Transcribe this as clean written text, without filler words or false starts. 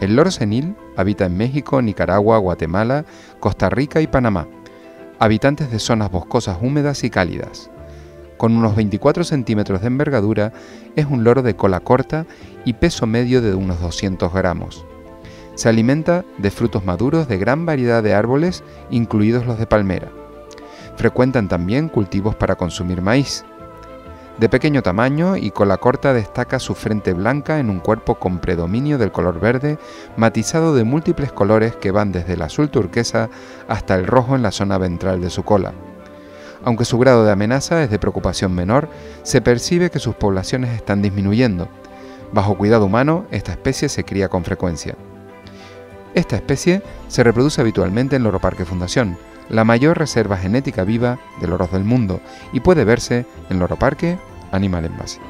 El loro senil habita en México, Nicaragua, Guatemala, Costa Rica y Panamá, habitantes de zonas boscosas húmedas y cálidas. Con unos 24 centímetros de envergadura, es un loro de cola corta y peso medio de unos 200 gramos. Se alimenta de frutos maduros de gran variedad de árboles, incluidos los de palmera. Frecuentan también cultivos para consumir maíz. De pequeño tamaño y cola corta destaca su frente blanca en un cuerpo con predominio del color verde, matizado de múltiples colores que van desde el azul turquesa hasta el rojo en la zona ventral de su cola. Aunque su grado de amenaza es de preocupación menor, se percibe que sus poblaciones están disminuyendo. Bajo cuidado humano, esta especie se cría con frecuencia. Esta especie se reproduce habitualmente en Loro Parque Fundación, la mayor reserva genética viva de loros del mundo, y puede verse en Loro Parque Animal Embassy.